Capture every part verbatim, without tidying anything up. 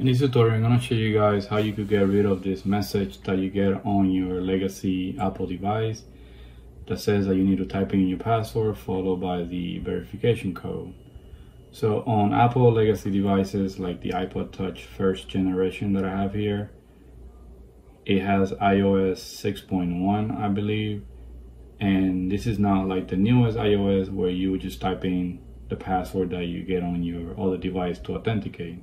In this tutorial, I'm going to show you guys how you could get rid of this message that you get on your legacy Apple device that says that you need to type in your password followed by the verification code. So on Apple legacy devices like the iPod Touch first generation that I have here, it has i O S six point one, I believe, and this is now like the newest i O S where you would just type in the password that you get on your other device to authenticate.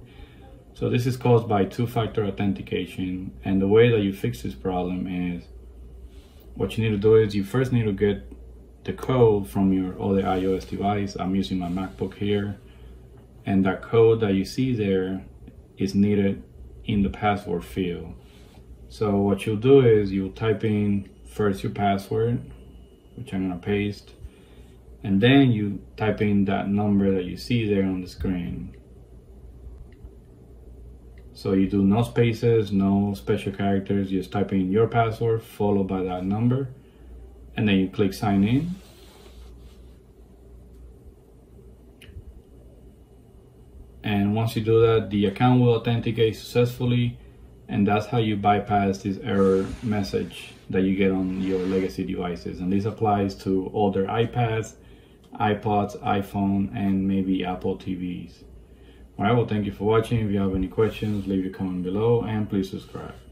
So this is caused by two-factor authentication, and the way that you fix this problem is what you need to do is you first need to get the code from your other iOS device. I'm using my MacBook here, and that code that you see there is needed in the password field. So what you'll do is you'll type in first your password, which I'm gonna paste, and then you type in that number that you see there on the screen. So you do no spaces, no special characters, you just type in your password followed by that number, and then you click sign in. And once you do that, the account will authenticate successfully, and that's how you bypass this error message that you get on your legacy devices. And this applies to older iPads, iPods, iPhone, and maybe Apple T Vs. Alright, well, thank you for watching. If you have any questions, leave your comment below and please subscribe.